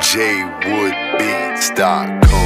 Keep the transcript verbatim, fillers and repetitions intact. Jwoodbeats dot com.